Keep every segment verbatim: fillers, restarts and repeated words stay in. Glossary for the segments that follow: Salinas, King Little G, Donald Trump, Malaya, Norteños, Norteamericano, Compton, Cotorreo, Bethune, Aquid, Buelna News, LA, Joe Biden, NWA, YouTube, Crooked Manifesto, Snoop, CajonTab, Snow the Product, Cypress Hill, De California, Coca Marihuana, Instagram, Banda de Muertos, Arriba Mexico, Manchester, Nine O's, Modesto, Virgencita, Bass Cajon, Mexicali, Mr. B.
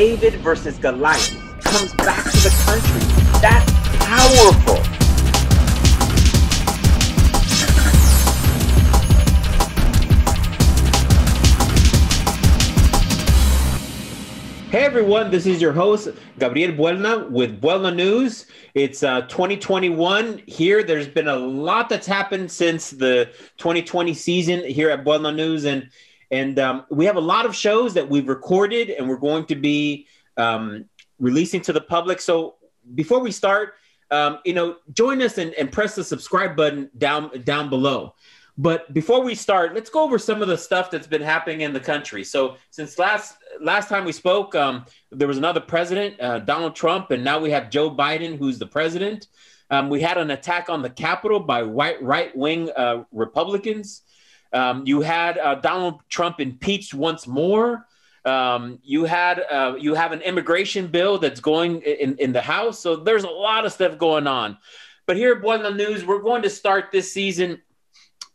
David versus Goliath comes back to the country. That's powerful. Hey everyone, this is your host, Gabriel Buelna with Buelna News. It's uh, twenty twenty-one here. There's been a lot that's happened since the twenty twenty season here at Buelna News. And and um, we have a lot of shows that we've recorded and we're going to be um, releasing to the public. So before we start, um, you know, join us and, and press the subscribe button down, down below. But before we start, let's go over some of the stuff that's been happening in the country. So since last last time we spoke, um, there was another president, uh, Donald Trump, and now we have Joe Biden, who's the president. Um, we had an attack on the Capitol by white right-wing uh, Republicans. Um, you had uh, Donald Trump impeached once more. Um, you had uh, you have an immigration bill that's going in, in the House. So there's a lot of stuff going on. But here at Buelna News, we're going to start this season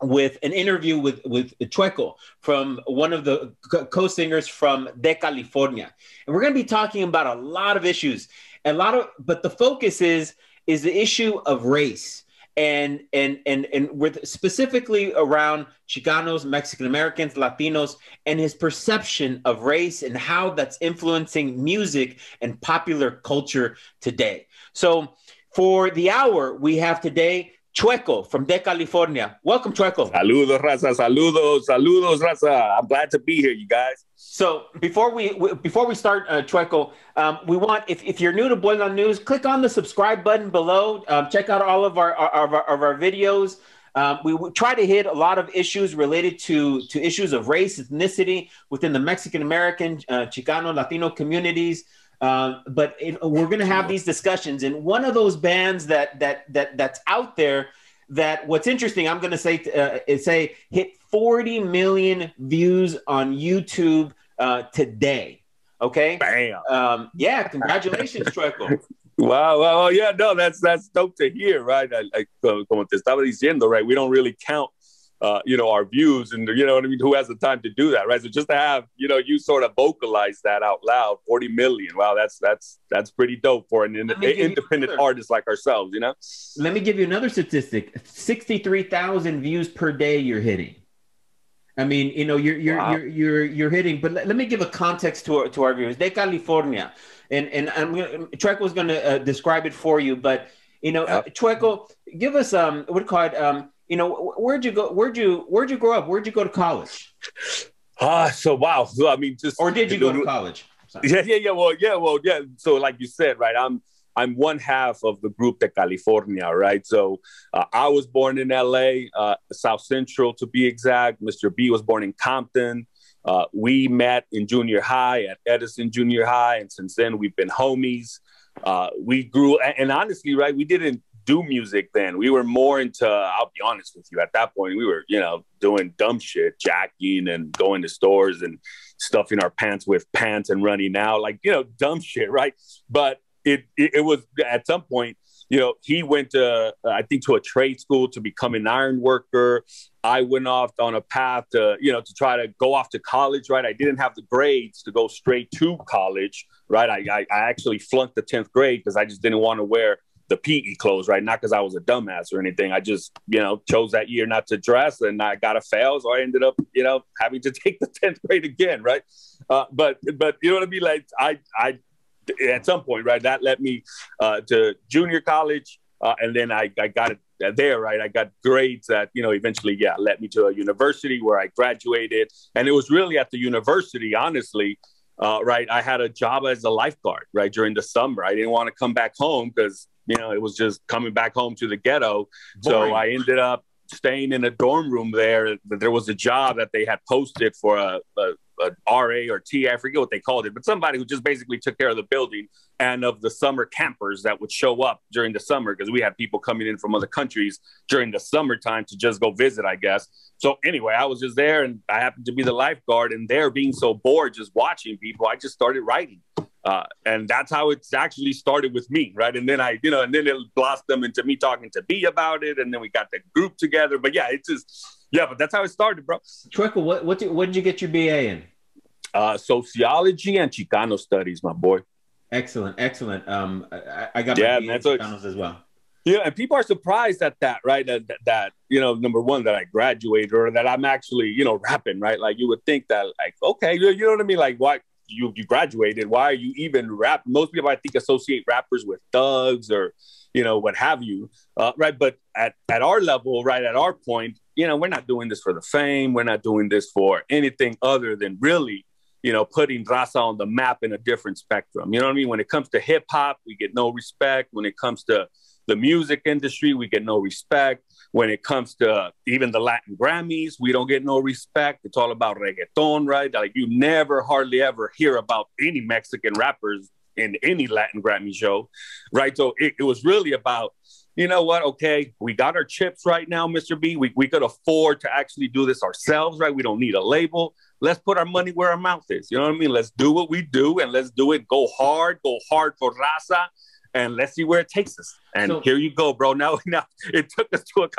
with an interview with, with Chueco, from one of the co-singers from De California. And we're going to be talking about a lot of issues, a lot of, but the focus is, is the issue of race and, and, and, and with specifically around Chicanos, Mexican Americans, Latinos, and his perception of race and how that's influencing music and popular culture today. So for the hour we have today, Chueco from De California. Welcome, Chueco. Saludos, Raza. Saludos, saludos, Raza. I'm glad to be here, you guys. So before we, we before we start, uh, Chueco, um, we want, if, if you're new to Buelna News, click on the subscribe button below. Um, check out all of our, our, our, our, our videos. Um, we try to hit a lot of issues related to, to issues of race, ethnicity within the Mexican-American, uh, Chicano, Latino communities. Um, but it, we're going to have these discussions, and one of those bands that that that that's out there, that what's interesting, I'm going to say uh, is say hit forty million views on YouTube uh, today. Okay. Bam. Um, yeah. Congratulations, Chueco. Wow. Wow. Yeah. No, that's that's dope to hear, right? Like, como te estaba diciendo, right? We don't really count, Uh, you know, our views, and you know what I mean, who has the time to do that, right? So just to have, you know, you sort of vocalize that out loud, forty million. Wow, that's that's that's pretty dope for an in independent artist like ourselves, you know? Let me give you another statistic. sixty-three thousand views per day you're hitting. I mean, you know, you're you're wow. you're, you're you're hitting, but let, let me give a context to our, to our viewers. De California, and and I'm gonna, Chueco's going to uh, describe it for you, but you know, uh, Chueco, give us um what do you call it um you know, where'd you go? Where'd you where'd you grow up? Where'd you go to college? Ah, uh, so wow. So I mean, just or did you go to college? Sorry. Yeah, yeah, yeah. Well, yeah, well, yeah. So like you said, right? I'm I'm one half of the group De California, right? So uh, I was born in L A, uh, South Central to be exact. Mister B was born in Compton. Uh, we met in junior high at Edison Junior High, and since then we've been homies. Uh, we grew, and, and honestly, right, we didn't do music then. We were more into, I'll be honest with you, at that point we were, you know, doing dumb shit, jacking and going to stores and stuffing our pants with pants and running out, like, you know, dumb shit, right? But it it, it was at some point, you know, he went to uh, I think to a trade school to become an iron worker. I went off on a path to, you know, to try to go off to college, right? I didn't have the grades to go straight to college, right? I, I, I actually flunked the tenth grade because I just didn't want to wear the P E clothes, right? Not because I was a dumbass or anything. I just, you know, chose that year not to dress, and I got a fail, so I ended up, you know, having to take the tenth grade again, right? Uh, but, but you know what I mean? Like, I, I, at some point, right, that led me uh, to junior college, uh, and then I, I got it there, right? I got grades that, you know, eventually, yeah, led me to a university where I graduated, and it was really at the university, honestly, uh, right? I had a job as a lifeguard, right, during the summer. I didn't want to come back home because, you know, it was just coming back home to the ghetto. Boring. So I ended up staying in a dorm room there. There was a job that they had posted for a, a, a R A or T A, I forget what they called it, but somebody who just basically took care of the building and of the summer campers that would show up during the summer, because we had people coming in from other countries during the summertime to just go visit, I guess. So anyway, I was just there, and I happened to be the lifeguard, and there being so bored just watching people, I just started writing. Uh, and that's how it's actually started with me, right? And then I, you know, and then it blossomed into me talking to B about it, and then we got the group together. But yeah, it's just, yeah, but that's how it started, bro. Chueco, what what did, what did you get your B A in? uh, sociology and Chicano studies, my boy. Excellent, excellent. Um, I, I got yeah, my man, so Chicanos as well. Yeah, and people are surprised at that, right? That, that, that, you know, number one, that I graduated or that I'm actually, you know, rapping, right? Like, you would think that, like, okay, you, you know what I mean? Like, why you, you graduated? Why are you even rap? Most people, I think, associate rappers with thugs or, you know, what have you, uh, right? But at, at our level, right, at our point, you know, we're not doing this for the fame. We're not doing this for anything other than really, you know, putting Raza on the map in a different spectrum. You know what I mean? When it comes to hip hop, we get no respect. When it comes to the music industry, we get no respect. When it comes to even the Latin Grammys, we don't get no respect. It's all about reggaeton, right? Like, you never hardly ever hear about any Mexican rappers in any Latin Grammy show, right? So it, it was really about, you know what, okay, we got our chips right now, Mister B. We, we could afford to actually do this ourselves, right? We don't need a label. Let's put our money where our mouth is. You know what I mean? Let's do what we do, and let's do it. Go hard, go hard for Raza, and let's see where it takes us. And so, here you go, bro. Now, now it took us to a,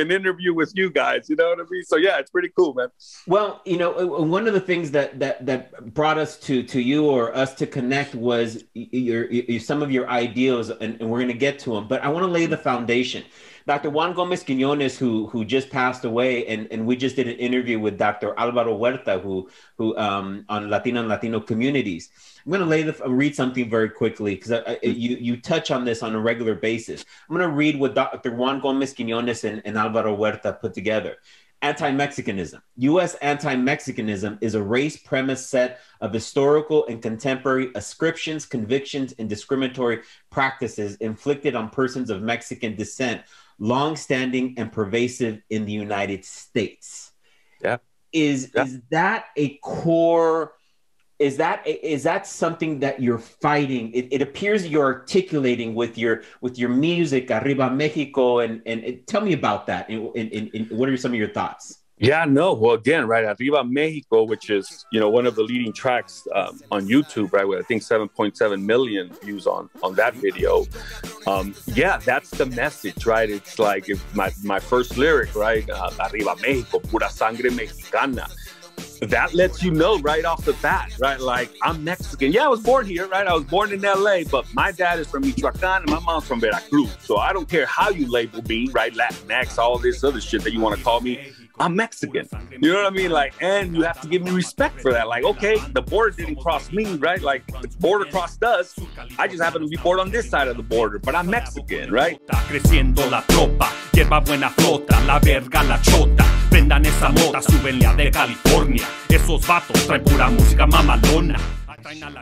an interview with you guys. You know what I mean? So yeah, it's pretty cool, man. Well, you know, one of the things that that that brought us to to you or us to connect was your, your some of your ideals, and, and we're gonna get to them. But I want to lay the foundation. Doctor Juan Gómez-Quiñones, who who just passed away, and, and we just did an interview with Doctor Álvaro Huerta, who who um, on Latino and Latino communities. I'm going to lay the, read something very quickly, because you, you touch on this on a regular basis. I'm going to read what Doctor Juan Gómez-Quiñones and, and Álvaro Huerta put together. Anti-Mexicanism. U S anti-Mexicanism is a race premise set of historical and contemporary ascriptions, convictions, and discriminatory practices inflicted on persons of Mexican descent, long-standing and pervasive in the United States. Yeah. Is, yeah. is that a core... Is that is that something that you're fighting? It, it appears you're articulating with your with your music, Arriba Mexico, and and, and tell me about that. And, and, and what are some of your thoughts? Yeah, no. Well, again, right, Arriba Mexico, which is, you know, one of the leading tracks um, on YouTube, right, with I think seven point seven million views on on that video. Um, yeah, that's the message, right? It's like if my my first lyric, right, uh, Arriba Mexico, pura sangre mexicana. That lets you know right off the bat, right? Like, I'm Mexican. Yeah, I was born here, right? I was born in L A, but my dad is from Michoacán and my mom's from Veracruz. So I don't care how you label me, right? Latinx, all this other shit that you want to call me. I'm Mexican. You know what I mean? Like, and you have to give me respect for that. Like, okay, the border didn't cross me, right? Like, the border crossed us. I just happen to be born on this side of the border, but I'm Mexican, right? Prendan esa mota, súbenle a De California. Esos vatos traen pura música mamalona.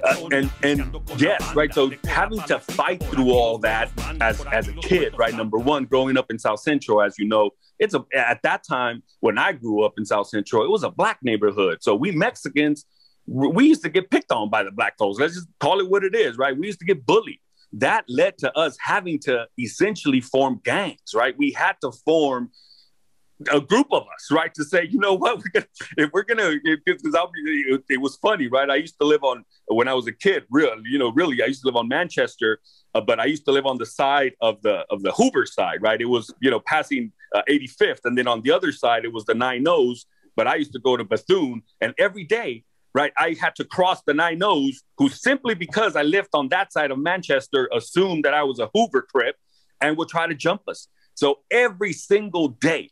Uh, and, and yes, right, so having to fight through all that as, as a kid, right, number one, growing up in South Central, as you know, it's a, at that time, when I grew up in South Central, it was a black neighborhood. So we Mexicans, we used to get picked on by the black folks. Let's just call it what it is, right? We used to get bullied. That led to us having to essentially form gangs, right? We had to form a group of us, right, to say, you know what, we're gonna, if we're gonna, because it, it was funny, right? I used to live on, when I was a kid, real, you know, really, I used to live on Manchester, uh, but I used to live on the side of the of the Hoover side, right? It was, you know, passing uh, eighty-fifth, and then on the other side it was the Nine O's. But I used to go to Bethune, and every day, right, I had to cross the Nine O's, who simply because I lived on that side of Manchester assumed that I was a Hoover crip, and would try to jump us. So every single day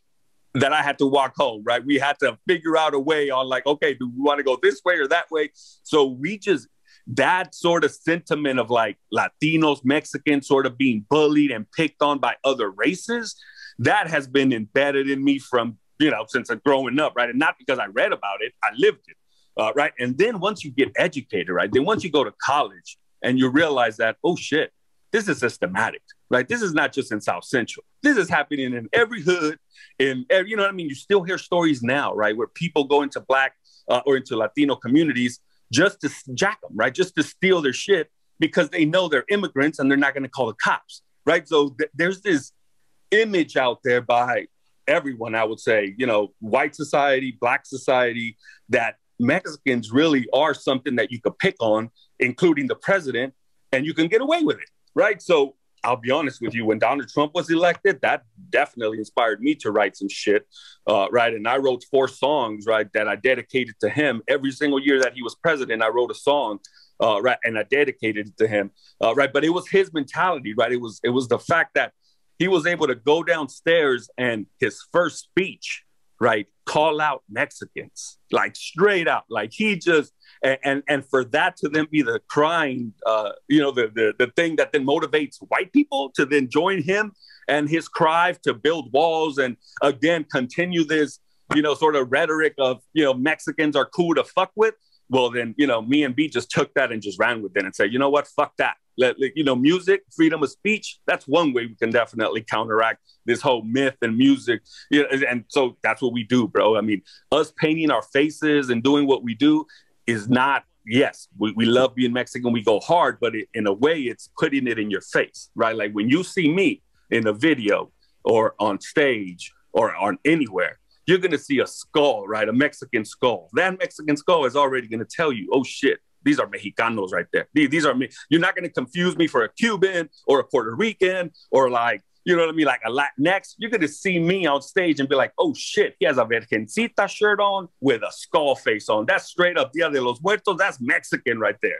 that I had to walk home, right? We had to figure out a way on, like, okay, do we want to go this way or that way? So we just, that sort of sentiment of like Latinos, Mexicans sort of being bullied and picked on by other races, that has been embedded in me from, you know, since I'm growing up, right? And not because I read about it, I lived it, uh, right? And then once you get educated, right? Then once you go to college and you realize that, oh shit, this is systematic, right? This is not just in South Central. This is happening in every hood, in every, you know what I mean? You still hear stories now, right? Where people go into black uh, or into Latino communities just to jack them, right? Just to steal their shit because they know they're immigrants and they're not gonna call the cops, right? So th there's this image out there by everyone, I would say, you know, white society, black society, that Mexicans really are something that you could pick on, including the president, and you can get away with it, right? So I'll be honest with you, when Donald Trump was elected, that definitely inspired me to write some shit, uh, right? And I wrote four songs, right, that I dedicated to him. Every single year that he was president, I wrote a song, uh, right, and I dedicated it to him, uh, right? But it was his mentality, right? It was, it was the fact that he was able to go downstairs and his first speech, right, call out Mexicans, like straight out, like he just, and and, and for that to then be the crime, uh, you know, the, the the thing that then motivates white people to then join him and his cry to build walls and again continue this, you know, sort of rhetoric of, you know, Mexicans are cool to fuck with. Well, then, you know, me and B just took that and just ran with it and said, you know what, fuck that. Let, you know, music, freedom of speech, that's one way we can definitely counteract this whole myth and music. You know, and so that's what we do, bro. I mean, us painting our faces and doing what we do is not, yes, we, we love being Mexican, we go hard, but it, in a way it's putting it in your face, right? Like when you see me in a video or on stage or on anywhere, you're going to see a skull, right? A Mexican skull. That Mexican skull is already going to tell you, oh, shit, these are Mexicanos right there. These, these are me. You're not going to confuse me for a Cuban or a Puerto Rican or like, you know what I mean? Like a Latinx. You're going to see me on stage and be like, oh, shit, he has a Virgencita shirt on with a skull face on. That's straight up Dia de los Muertos. That's Mexican right there.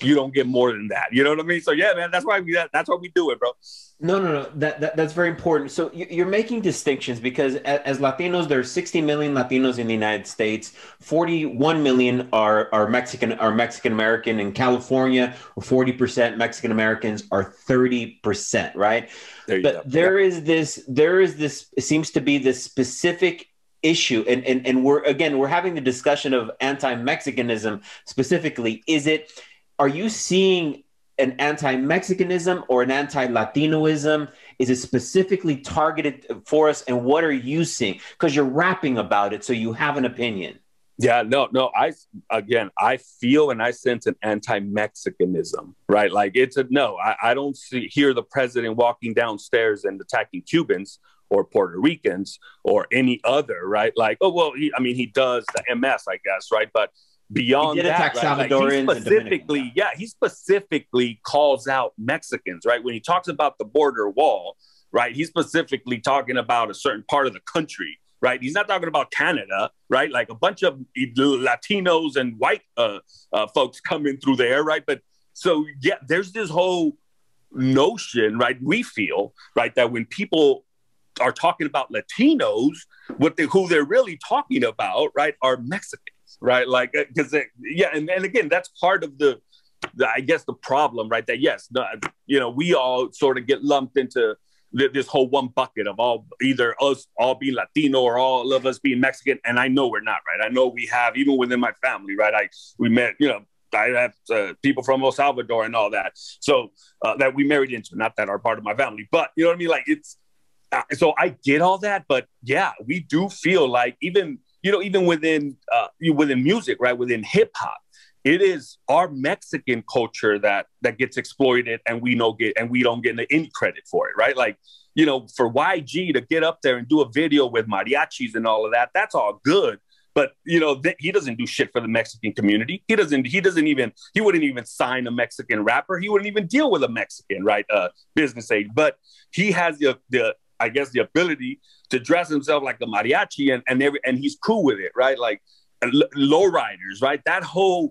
You don't get more than that. You know what I mean? So yeah, man, that's why we, that, that's why we do it, bro. No, no, no. That, that that's very important. So you, you're making distinctions because as, as Latinos, there are sixty million Latinos in the United States. forty-one million are are Mexican are Mexican American in California. forty percent Mexican Americans are thirty percent, right? There but go. there yeah. is this. There is this. It seems to be this specific issue, and and and we're again we're having the discussion of anti-Mexicanism specifically. Is it? Are you seeing an anti-Mexicanism or an anti-Latinoism? Is it specifically targeted for us? And what are you seeing? Because you're rapping about it, so you have an opinion. Yeah, no, no. I again, I feel and I sense an anti-Mexicanism, right? Like it's a no. I, I don't see hear the president walking downstairs and attacking Cubans or Puerto Ricans or any other, right? Like, oh well, he, I mean, he does the M S, I guess, right? But beyond that, right? Like he specifically, yeah, he specifically calls out Mexicans, right? When he talks about the border wall, right? He's specifically talking about a certain part of the country, right? He's not talking about Canada, right? Like a bunch of Latinos and white uh, uh, folks coming through there, right? But so, yeah, there's this whole notion, right? We feel, right, that when people are talking about Latinos, what they, who they're really talking about, right, are Mexicans. Right. Like, because, yeah. And, and again, that's part of the, the, I guess, the problem, right? That, yes, no, you know, we all sort of get lumped into th this whole one bucket of all either us all being Latino or all of us being Mexican. And I know we're not, right? I know we have, even within my family, right? I we met, you know, I have uh, people from El Salvador and all that. So uh, that we married into, not that are part of my family, but you know what I mean? Like, it's uh, so I get all that. But yeah, we do feel like even You know, even within uh, within music, right, within hip hop, it is our Mexican culture that that gets exploited, and we know get and we don't get any credit for it, right? Like, you know, for Y G to get up there and do a video with mariachis and all of that, that's all good. But you know, th he doesn't do shit for the Mexican community. He doesn't. He doesn't even. He wouldn't even sign a Mexican rapper. He wouldn't even deal with a Mexican, right? Uh, business aid. But he has the the. I guess the ability to dress himself like a mariachi and and, every, and he's cool with it, right? Like lowriders, right? That whole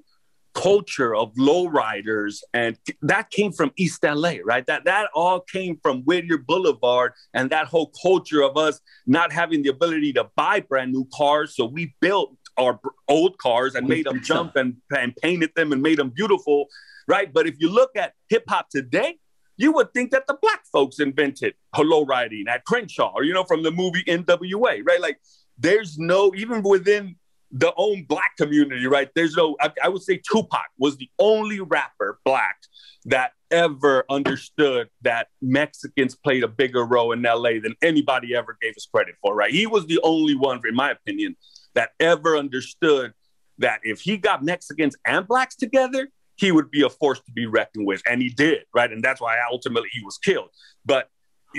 culture of lowriders, and that came from East L A, right? That that all came from Whittier Boulevard and that whole culture of us not having the ability to buy brand new cars, so we built our old cars and made them jump and, and painted them and made them beautiful, right? But if you look at hip hop today, you would think that the black folks invented low riding at Crenshaw, or, you know, from the movie N W A, right? Like there's no, even within the own black community, right? There's no, I, I would say Tupac was the only rapper black that ever understood that Mexicans played a bigger role in L A than anybody ever gave us credit for, right? He was the only one, in my opinion, that ever understood that if he got Mexicans and blacks together, he would be a force to be reckoned with. And he did, right? And that's why ultimately he was killed. But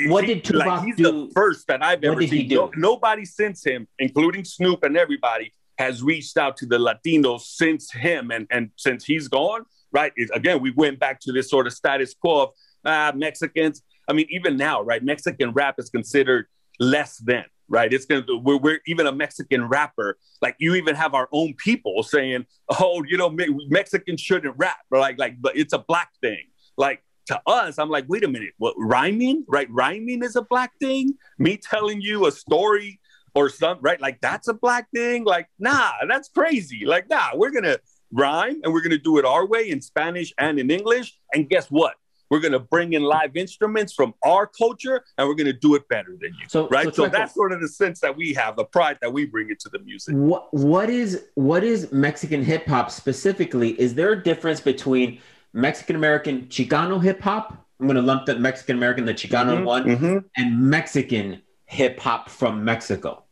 what he, did Tupac like, he's do? the first that I've ever seen. No, nobody since him, including Snoop and everybody, has reached out to the Latinos since him. And, and since he's gone, right? It, again, we went back to this sort of status quo of, ah, Mexicans. I mean, even now, right? Mexican rap is considered less than, right? It's going to, we're, we're even a Mexican rapper. Like, you even have our own people saying, oh, you know, me- Mexicans shouldn't rap, or like, like, but it's a black thing. Like, to us, I'm like, wait a minute, what, rhyming, right? Rhyming is a black thing. Me telling you a story or something, right? Like, that's a black thing. Like, nah, that's crazy. Like, nah, we're going to rhyme and we're going to do it our way in Spanish and in English. And guess what? We're going to bring in live instruments from our culture, and we're going to do it better than you, so, right? So, so that's sort of the sense that we have, the pride that we bring into the music. What, what is what is Mexican hip-hop specifically? Is there a difference between Mexican-American Chicano hip-hop? I'm going to lump the Mexican-American, the Chicano mm-hmm, one, mm-hmm. and Mexican hip-hop from Mexico.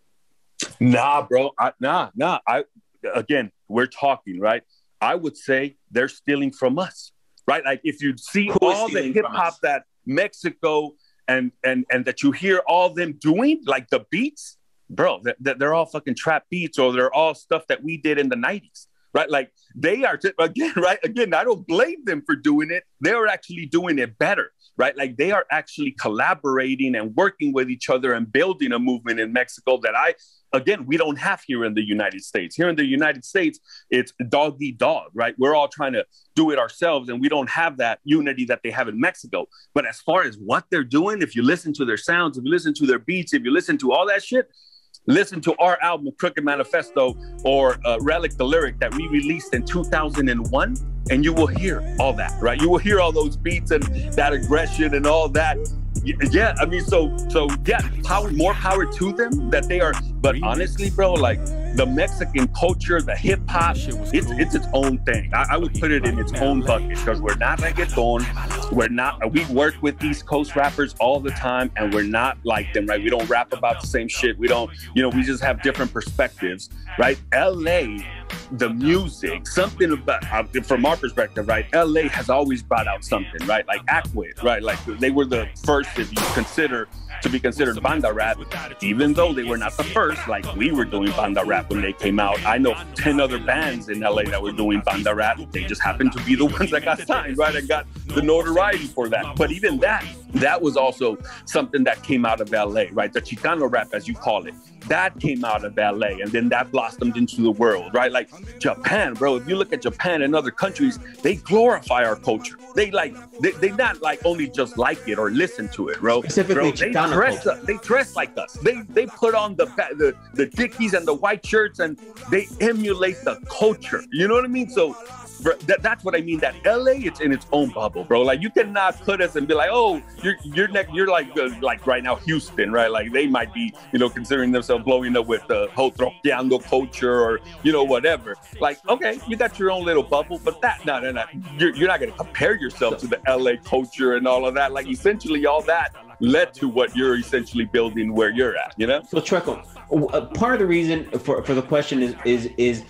Nah, bro. I, nah, nah. I Again, we're talking, right? I would say they're stealing from us. Right, like if you see all the hip hop that Mexico and and and that you hear all them doing, like the beats, bro, that they're, they're all fucking trap beats, or they're all stuff that we did in the nineties, right? Like they are just, again, right? Again, I don't blame them for doing it. They are actually doing it better, right? Like they are actually collaborating and working with each other and building a movement in Mexico that I. Again, we don't have here in the United States. Here in the United States, it's dog eat dog, right? We're all trying to do it ourselves, and we don't have that unity that they have in Mexico. But as far as what they're doing, if you listen to their sounds, if you listen to their beats, if you listen to all that shit, listen to our album, Crooked Manifesto, or uh, Relic the Lyric, that we released in two thousand one, and you will hear all that, right? You will hear all those beats and that aggression and all that. Yeah, I mean, so, so yeah, power, more power to them that they are. But honestly, bro, like the Mexican culture, the hip hop, it's, it's its own thing. I, I would put it in its own bucket because we're not reggaeton. We're not, we work with East Coast rappers all the time, and we're not like them, right? We don't rap about the same shit. We don't, you know, we just have different perspectives, right? L A, the music, something about uh, from our perspective, right? L A has always brought out something, right? Like Aquid, right? Like they were the first, if you consider to be considered banda rap, even though they were not the first. Like we were doing banda rap when they came out. I know ten other bands in L A that were doing banda rap. They just happened to be the ones that got signed, right? And got the notoriety for that. But even that, that was also something that came out of L A, right? The Chicano rap, as you call it, that came out of L A, and then that blossomed into the world, right? Like Japan, bro, if you look at Japan and other countries, they glorify our culture. They like, they, they not like only just like it or listen to it, bro. Specifically, bro, they dress up, they dress like us. They they put on the, the, the Dickies and the white shirts, and they emulate the culture. You know what I mean? So That, that's what I mean, that L A, it's in its own bubble, bro. Like you cannot put us and be like, oh, you're you're, ne- you're like uh, like right now Houston, right? Like they might be, you know, considering themselves blowing up with the whole troqueando culture or, you know, whatever. Like, okay, you got your own little bubble, but that, no, no, no. You're, you're not going to compare yourself to the L A culture and all of that. Like essentially all that led to what you're essentially building where you're at, you know? So Chueco, part of the reason for, for the question is is is,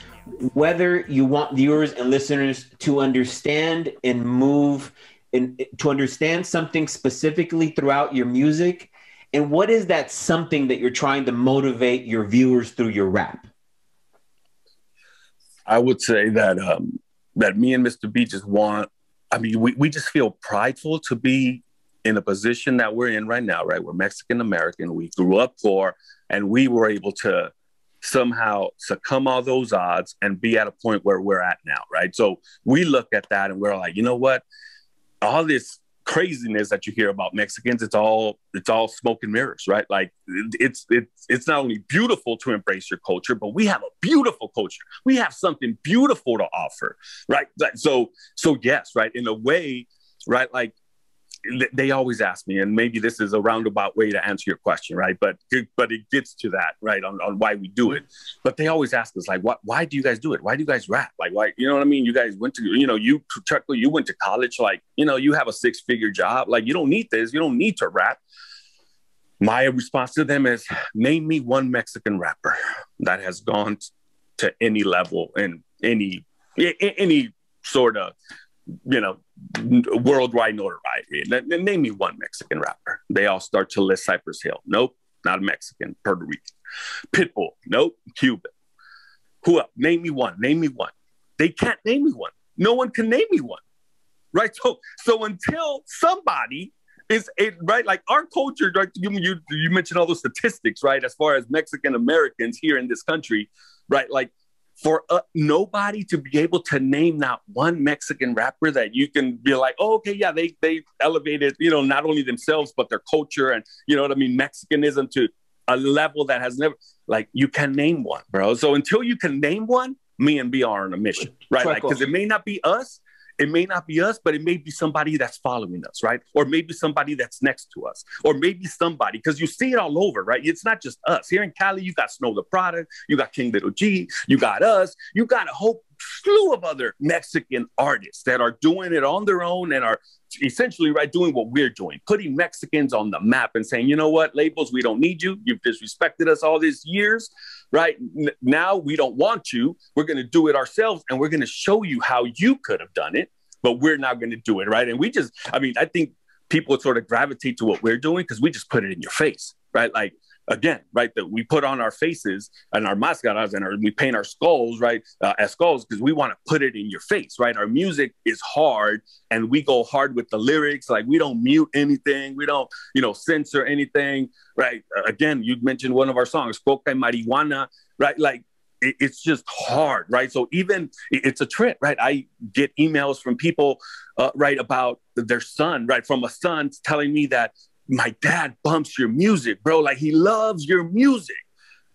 whether you want viewers and listeners to understand and move and to understand something specifically throughout your music, and what is that something that you're trying to motivate your viewers through your rap? I would say that um, that me and Mister B just want, I mean, we, we just feel prideful to be in a position that we're in right now, right? We're Mexican American, we grew up poor, and we were able to somehow succumb all those odds and be at a point where we're at now, right? So we look at that and we're like, you know what? All this craziness that you hear about Mexicans, it's all it's all smoke and mirrors, right? Like it's it's it's not only beautiful to embrace your culture, but we have a beautiful culture. We have something beautiful to offer, right? So so yes, right? In a way, right? Like they always ask me, and maybe this is a roundabout way to answer your question, right? But but it gets to that, right, on, on why we do it. But they always ask us, like, what, why do you guys do it? Why do you guys rap? Like, why, you know what I mean? You guys went to, you know, you, you went to college, like, you know, you have a six-figure job. Like, you don't need this. You don't need to rap. My response to them is, name me one Mexican rapper that has gone to any level and any any sort of, you know, worldwide notoriety. Name me one Mexican rapper. They all start to list Cypress Hill. Nope, not a Mexican. Puerto Rican. Pitbull. Nope, Cuban. Who else? Name me one. Name me one. They can't name me one. No one can name me one. right? So, so until somebody is it right, like our culture, right? You, you you mentioned all those statistics, right? As far as Mexican Americans here in this country, right? Like for uh, nobody to be able to name not one Mexican rapper that you can be like, oh, okay, yeah, they they elevated, you know, not only themselves but their culture and you know what I mean, Mexicanism to a level that has never, like, you can name one, bro. So until you can name one, me and B are on a mission, right? Chueco. Like, because it may not be us. It may not be us, but it may be somebody that's following us, right? Or maybe somebody that's next to us, or maybe somebody, because you see it all over, right? It's not just us. Here in Cali, you got Snow the Product, you got King Little G, you got us, you got a whole slew of other Mexican artists that are doing it on their own and are essentially, right, doing what we're doing, putting Mexicans on the map and saying, you know what, labels, we don't need you. You've disrespected us all these years, right? N- now we don't want you. We're going to do it ourselves, and we're going to show you how you could have done it, but we're not going to do it, right? And we just, I mean, I think people sort of gravitate to what we're doing because we just put it in your face, right? Like, again, right, that we put on our faces and our mascaras and our, we paint our skulls, right, uh, as skulls because we want to put it in your face, right? Our music is hard and we go hard with the lyrics. Like, we don't mute anything. We don't, you know, censor anything, right? Uh, again, you mentioned one of our songs, Coca Marihuana, right? Like, it, it's just hard, right? So even, it, it's a trip, right? I get emails from people, uh, right, about their son, right, from a son telling me that, my dad bumps your music, bro. Like, he loves your music.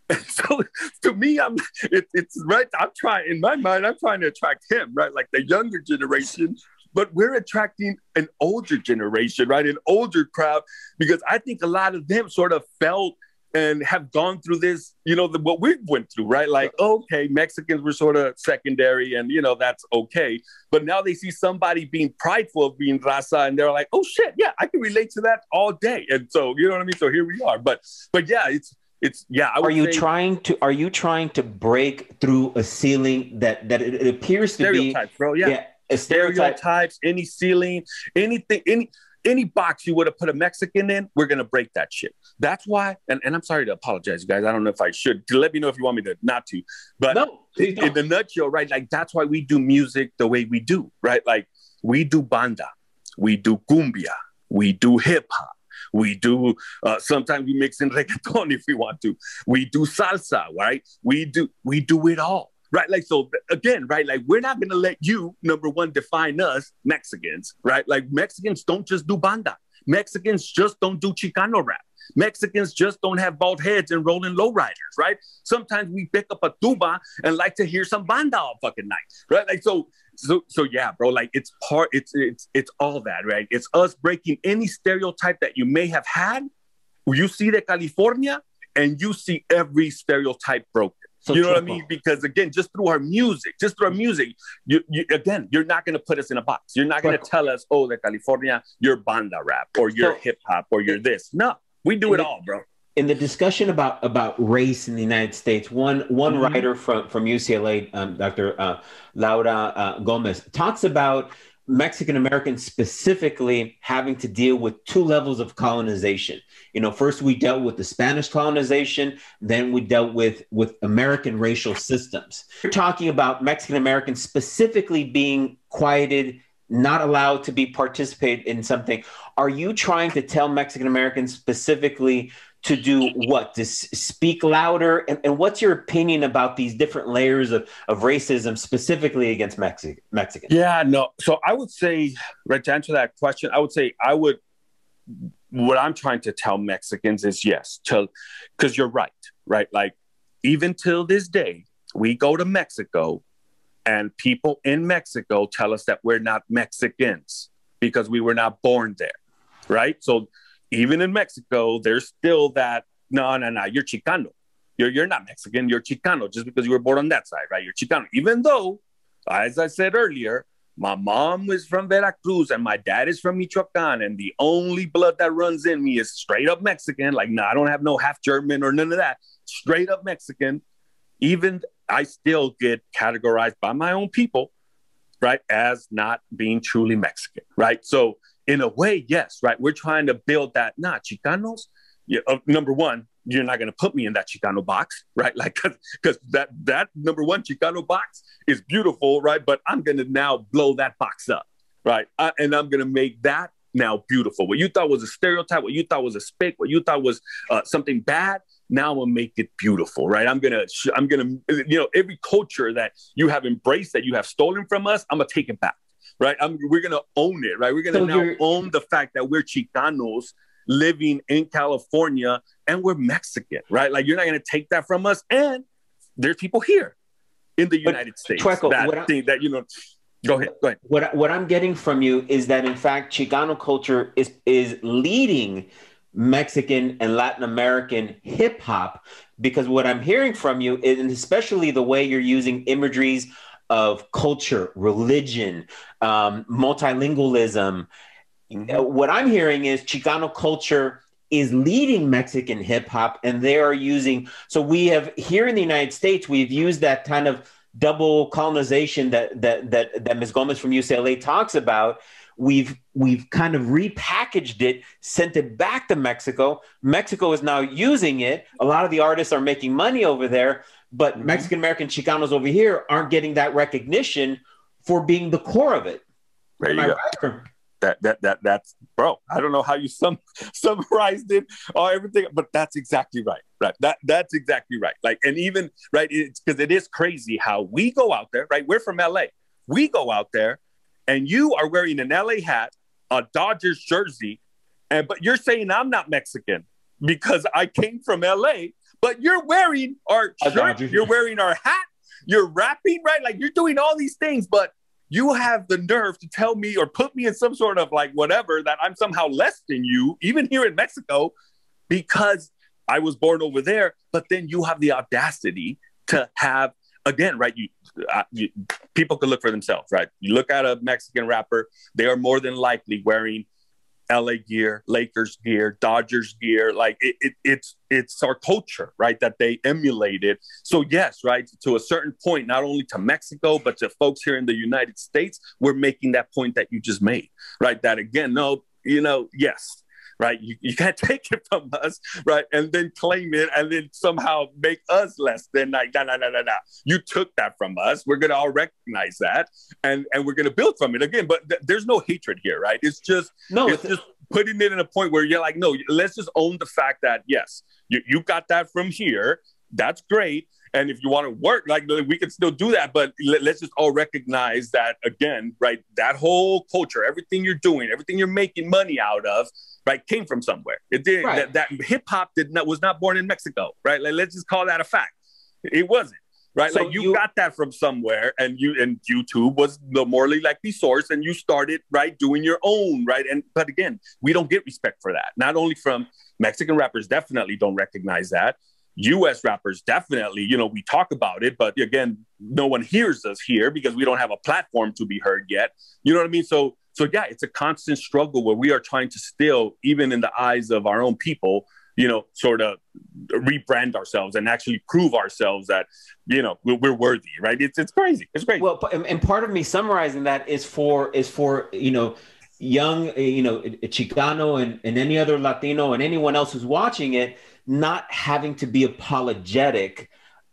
And so to me, I'm it, it's right. I'm trying in my mind, I'm trying to attract him, right? Like the younger generation, but we're attracting an older generation, right? An older crowd, because I think a lot of them sort of felt and have gone through this, you know, the, what we went through, right? Like, okay, Mexicans were sort of secondary and, you know, that's okay. But now they see somebody being prideful of being Raza and they're like, oh shit, yeah, I can relate to that all day. And so, you know what I mean? So here we are, but, but yeah, it's, it's, yeah. I are you say, trying to, are you trying to break through a ceiling that, that it, it appears to be? Stereotypes, bro, yeah. yeah a stereotype. Stereotypes, any ceiling, anything, any, Any box you would have put a Mexican in, we're going to break that shit. That's why, and, and I'm sorry to apologize, you guys. I don't know if I should. Let me know if you want me to not to. But no, in, in the nutshell, right, like that's why we do music the way we do, right? Like we do banda, we do cumbia, we do hip hop. We do, uh, sometimes we mix in reggaeton if we want to. We do salsa, right? We do, we do it all. Right, like, so again, right, like, we're not gonna let you, number one, define us, Mexicans, right? Like, Mexicans don't just do banda. Mexicans just don't do Chicano rap. Mexicans just don't have bald heads and rolling lowriders, right? Sometimes we pick up a tuba and like to hear some banda all fucking night, right? Like, so, so, so yeah, bro, like, it's part, it's, it's, it's all that, right? It's us breaking any stereotype that you may have had. You see De California and you see every stereotype broken. So you know what I mean? Because again, just through our music, just through our music, you, you, again, you're not going to put us in a box. You're not going to tell us, oh, De California, you're banda rap or you're so, hip hop or you're this. No, we do it the, all, bro. In the discussion about about race in the United States, one one mm-hmm. writer from, from U C L A, um, Doctor Uh, Laura uh, Gomez, talks about Mexican Americans specifically having to deal with two levels of colonization. You know, first we dealt with the Spanish colonization, then we dealt with, with American racial systems. We're talking about Mexican Americans specifically being quieted, not allowed to be participate in something. Are you trying to tell Mexican Americans specifically to do what? To speak louder? And, and what's your opinion about these different layers of, of racism specifically against Mexi- Mexicans? Yeah, no. So I would say, right, to answer that question, I would say I would, what I'm trying to tell Mexicans is yes, to, because you're right, right? Like, even till this day, we go to Mexico and people in Mexico tell us that we're not Mexicans because we were not born there, right? So even in Mexico, there's still that, no, no, no, you're Chicano. You're, you're not Mexican, you're Chicano, just because you were born on that side, right? You're Chicano. Even though, as I said earlier, my mom is from Veracruz and my dad is from Michoacán, and the only blood that runs in me is straight up Mexican. Like, no, I don't have no half German or none of that. Straight up Mexican. Even I still get categorized by my own people, right, as not being truly Mexican, right? So, in a way, yes, right? We're trying to build that, nah, Chicanos, you, uh, number one, you're not going to put me in that Chicano box, right? Like, because that, that number one Chicano box is beautiful, right? But I'm going to now blow that box up, right? I, and I'm going to make that now beautiful. What you thought was a stereotype, what you thought was a spick, what you thought was uh, something bad, now I'm gonna make it beautiful, right? I'm gonna, I'm gonna, you know, every culture that you have embraced, that you have stolen from us, I'm gonna take it back, right? I'm, we're gonna own it, right? We're gonna so now own the fact that we're Chicanos living in California and we're Mexican, right? Like, you're not gonna take that from us. And there's people here in the United States that think that, you know, go ahead, go ahead. What, what I'm getting from you is that, in fact, Chicano culture is, is leading Mexican and Latin American hip hop, because what I'm hearing from you is, and especially the way you're using imageries of culture, religion, um, multilingualism. Mm-hmm. What I'm hearing is Chicano culture is leading Mexican hip hop, and they are using, so we have here in the United States, we've used that kind of double colonization that, that, that, that Miz Gomez from U C L A talks about. We've, we've kind of repackaged it, sent it back to Mexico. Mexico is now using it. A lot of the artists are making money over there, but mm-hmm. Mexican-American Chicanos over here aren't getting that recognition for being the core of it. There Am you I go. Right? That, that, that, that's, bro, I don't know how you sum, summarized it or everything, but that's exactly right. Right. That, that's exactly right. Like, and even, right, it's because it is crazy how we go out there, right? We're from L A. We go out there, and you are wearing an L A hat, a Dodgers jersey, and but you're saying I'm not Mexican because I came from L A, but you're wearing our shirt, you're wearing our hat, you're rapping, right? Like, you're doing all these things, but you have the nerve to tell me or put me in some sort of like whatever that I'm somehow less than you, even here in Mexico, because I was born over there. But then you have the audacity to have, again, right, you, uh, you, people can look for themselves, right? You look at a Mexican rapper, they are more than likely wearing L A gear, Lakers gear, Dodgers gear. Like, it, it, it's it's our culture, right, that they emulated. So yes, right, to a certain point, not only to Mexico, but to folks here in the United States, we're making that point that you just made, right? That again, no, you know, yes, right? You, you can't take it from us, right? And then claim it and then somehow make us less than, like, nah, nah, nah, nah, nah. You took that from us. We're going to all recognize that, and, and we're going to build from it again. But th there's no hatred here, right? It's just, no, it's just putting it in a point where you're like, no, let's just own the fact that, yes, you, you got that from here. That's great. And if you want to work, like, we can still do that, but let, let's just all recognize that, again, right, that whole culture, everything you're doing, everything you're making money out of, right, came from somewhere. It did, right. That, that hip hop did not, was not born in Mexico, right? Like, let's just call that a fact. It wasn't, right? So like, you, you got that from somewhere, and you, and YouTube was the morally likely source, and you started, right, doing your own, right? And but again, we don't get respect for that. Not only from Mexican rappers, definitely don't recognize that. U S rappers, definitely, you know, we talk about it, but again, no one hears us here because we don't have a platform to be heard yet. You know what I mean? So. So, yeah, it's a constant struggle where we are trying to still, even in the eyes of our own people, you know, sort of rebrand ourselves and actually prove ourselves that, you know, we're worthy, right? It's, it's crazy. It's crazy. Well, and part of me summarizing that is for, is for, you know, young, you know, Chicano and, and any other Latino and anyone else who's watching it, not having to be apologetic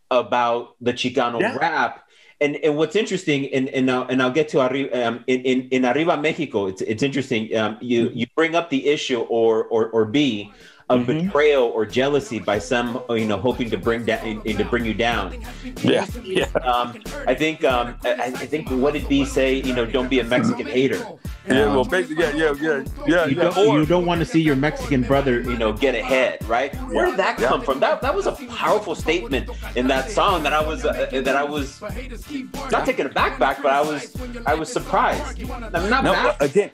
about the Chicano yeah. rap. And, and what's interesting, and, and, I'll, and I'll get to Arriba, um, in, in, in Arriba Mexico, it's, it's interesting, um, you, you bring up the issue or, or, or B, of mm-hmm. betrayal or jealousy by some, you know, hoping to bring down, to bring you down. Yeah, yeah. Um, I think, um, I, I think what did B say, you know, don't be a Mexican hater. Yeah, um, well, basically, yeah, yeah, yeah, yeah. You, yeah. Don't, or, you don't want to see your Mexican brother, you know, get ahead, right? Where did that come yeah. from? That that was a powerful statement in that song that I was uh, that I was not taken aback back, but I was I was surprised. I'm not no, mad. Again,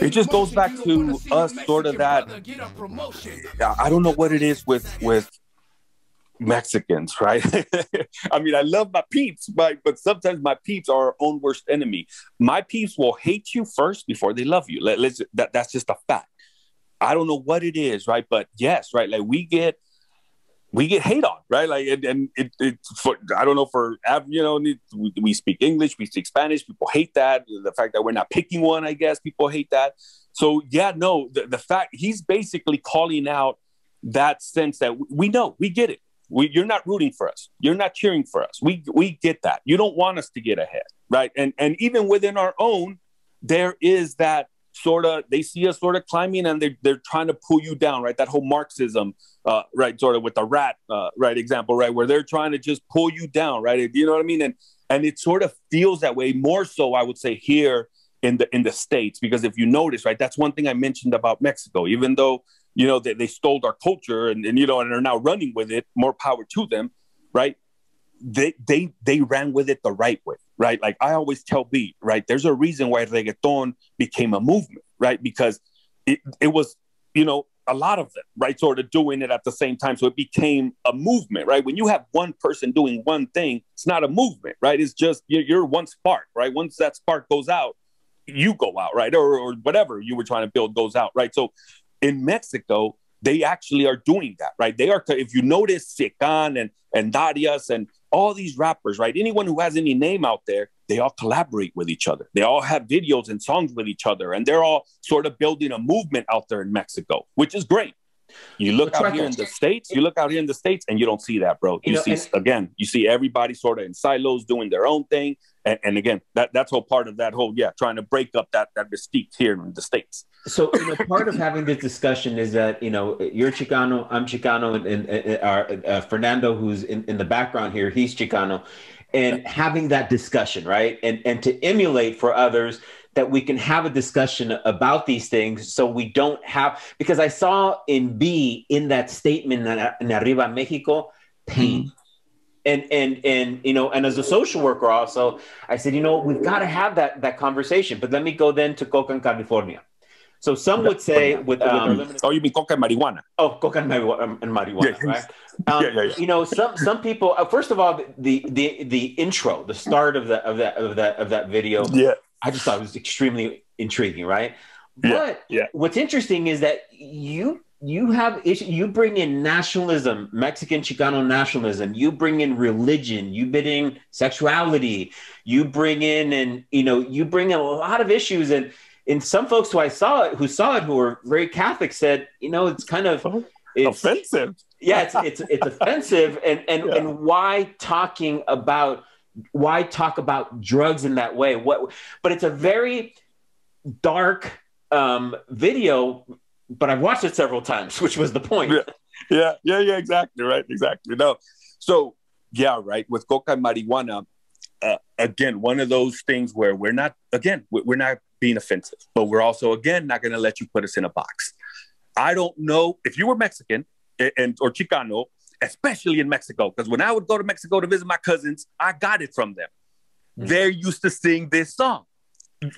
it just goes back to us, sort of that. I don't know what it is with with Mexicans, right? I mean, I love my peeps, but but sometimes my peeps are our own worst enemy. My peeps will hate you first before they love you. Let, let's that, that's just a fact. I don't know what it is, right? But yes, right, like we get we get hate on, right? Like, and, and it, it for, I don't know, for, you know, we, we speak English, we speak Spanish, people hate that. The fact that we're not picking one, I guess, people hate that. So yeah, no, the, the fact he's basically calling out that sense that we, we know, we get it. We, you're not rooting for us. You're not cheering for us. We, we get that. You don't want us to get ahead, right? And, and even within our own, there is that sort of, they see us sort of climbing and they're, they're trying to pull you down, right? That whole Marxism, uh, right, sort of with the rat, uh, right, example, right, where they're trying to just pull you down, right? You know what I mean? And and it sort of feels that way more so, I would say, here in the in the States, because if you notice, right, that's one thing I mentioned about Mexico, even though, you know, they, they stole our culture and, and, you know, and are now running with it, more power to them, right? They they they ran with it the right way, right? Like I always tell B, right, there's a reason why reggaeton became a movement, right? Because it, it was, you know, a lot of them, right, sort of doing it at the same time. So it became a movement, right? When you have one person doing one thing, it's not a movement, right? It's just you're, you're one spark, right? Once that spark goes out, you go out, right? Or, or whatever you were trying to build goes out, right? So in Mexico, they actually are doing that, right? They are, if you notice, Chicano and, and Darius and all these rappers, right? Anyone who has any name out there, they all collaborate with each other. They all have videos and songs with each other. And they're all sort of building a movement out there in Mexico, which is great. You look out here in the States, you look out here in the States and you don't see that, bro. You, you know, see, and- again, you see everybody sort of in silos doing their own thing. And, and again, that, that's whole part of that whole, yeah, trying to break up that, that mystique here in the States. So, you know, part of having this discussion is that, you know, you're Chicano, I'm Chicano, and, and, and our, uh, Fernando, who's in, in the background here, he's Chicano, and having that discussion, right? And, and to emulate for others that we can have a discussion about these things so we don't have, because I saw in B, in that statement, in Arriba Mexico, pain. Mm-hmm. And, and, and, you know, and as a social worker also, I said, you know, we've got to have that, that conversation. But let me go then to Coca and California. So some would say with, um, oh, you mean Coca Marihuana? Oh, Coca and Marihuana, yeah. Right? Um, yeah, yeah, yeah. You know, some, some people, uh, first of all, the, the, the intro, the start of the, of that, of that, of that video. Yeah. I just thought it was extremely intriguing. Right. But yeah, yeah. What's interesting is that you, You have issue, you bring in nationalism, Mexican Chicano nationalism. You bring in religion. You bring in sexuality. You bring in and you know you bring in a lot of issues. And and some folks who I saw it, who saw it, who were very Catholic, said, you know, it's kind of it's, offensive. Yeah, it's it's it's offensive. And and yeah. and why talking about why talk about drugs in that way? What? But it's a very dark um, video. But I've watched it several times, which was the point. Yeah, yeah, yeah, yeah exactly, right, exactly. No, so yeah, right. With Coca Marihuana, uh, again, one of those things where we're not, again, we're not being offensive, but we're also, again, not going to let you put us in a box. I don't know if you were Mexican and, and or Chicano, especially in Mexico, because when I would go to Mexico to visit my cousins, I got it from them. Mm-hmm. They're used to sing this song,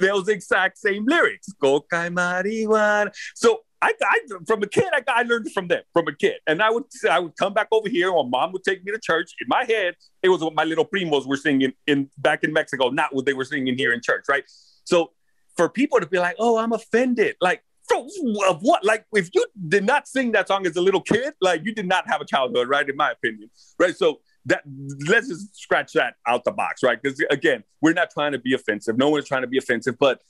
those exact same lyrics, Coca Marihuana. So. I, I from a kid, I, I learned from them, from a kid. And I would I would come back over here, or mom would take me to church. In my head, it was what my little primos were singing in back in Mexico, not what they were singing here in church, right? So for people to be like, oh, I'm offended. Like, of what? Like, if you did not sing that song as a little kid, like, you did not have a childhood, right, in my opinion, right? So that let's just scratch that out the box, right? Because, again, we're not trying to be offensive. No one's trying to be offensive, but